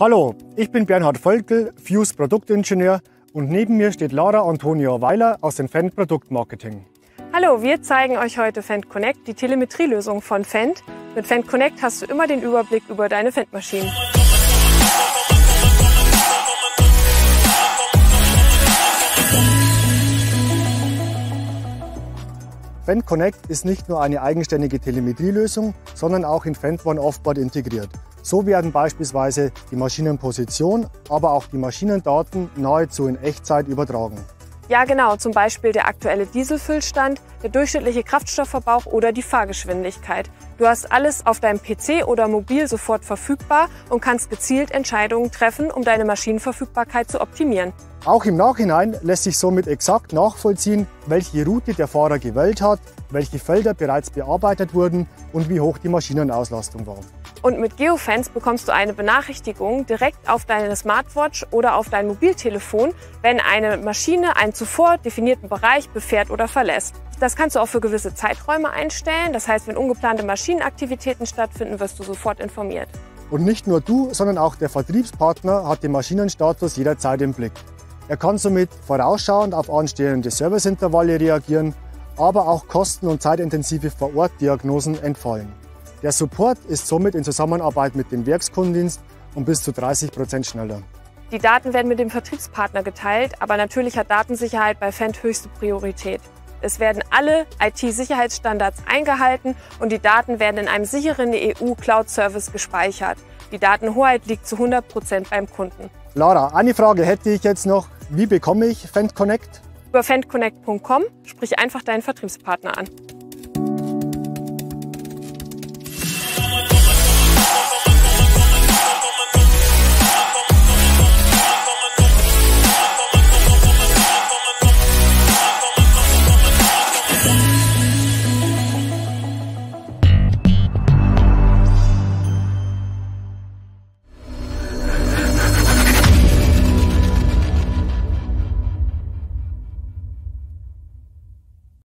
Hallo, ich bin Bernhard Völkel, Fuse Produktingenieur, und neben mir steht Lara Antonia Weiler aus dem Fendt Produktmarketing. Hallo, wir zeigen euch heute Fendt Connect, die Telemetrielösung von Fendt. Mit Fendt Connect hast du immer den Überblick über deine Fendt-Maschinen. Fendt Connect ist nicht nur eine eigenständige Telemetrielösung, sondern auch in Fendt One Offboard integriert. So werden beispielsweise die Maschinenposition, aber auch die Maschinendaten nahezu in Echtzeit übertragen. Ja genau, zum Beispiel der aktuelle Dieselfüllstand, der durchschnittliche Kraftstoffverbrauch oder die Fahrgeschwindigkeit. Du hast alles auf deinem PC oder mobil sofort verfügbar und kannst gezielt Entscheidungen treffen, um deine Maschinenverfügbarkeit zu optimieren. Auch im Nachhinein lässt sich somit exakt nachvollziehen, welche Route der Fahrer gewählt hat, welche Felder bereits bearbeitet wurden und wie hoch die Maschinenauslastung war. Und mit Geofence bekommst du eine Benachrichtigung direkt auf deine Smartwatch oder auf dein Mobiltelefon, wenn eine Maschine einen zuvor definierten Bereich befährt oder verlässt. Das kannst du auch für gewisse Zeiträume einstellen. Das heißt, wenn ungeplante Maschinenaktivitäten stattfinden, wirst du sofort informiert. Und nicht nur du, sondern auch der Vertriebspartner hat den Maschinenstatus jederzeit im Blick. Er kann somit vorausschauend auf anstehende Serviceintervalle reagieren, aber auch kosten- und zeitintensive Vor-Ort-Diagnosen entfallen. Der Support ist somit in Zusammenarbeit mit dem Werkskundendienst um bis zu 30% schneller. Die Daten werden mit dem Vertriebspartner geteilt, aber natürlich hat Datensicherheit bei Fendt höchste Priorität. Es werden alle IT-Sicherheitsstandards eingehalten und die Daten werden in einem sicheren EU-Cloud-Service gespeichert. Die Datenhoheit liegt zu 100% beim Kunden. Lara, eine Frage hätte ich jetzt noch. Wie bekomme ich Fendt Connect? Über fendtconnect.com, sprich einfach deinen Vertriebspartner an.